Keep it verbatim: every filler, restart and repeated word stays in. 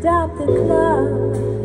stop the clock.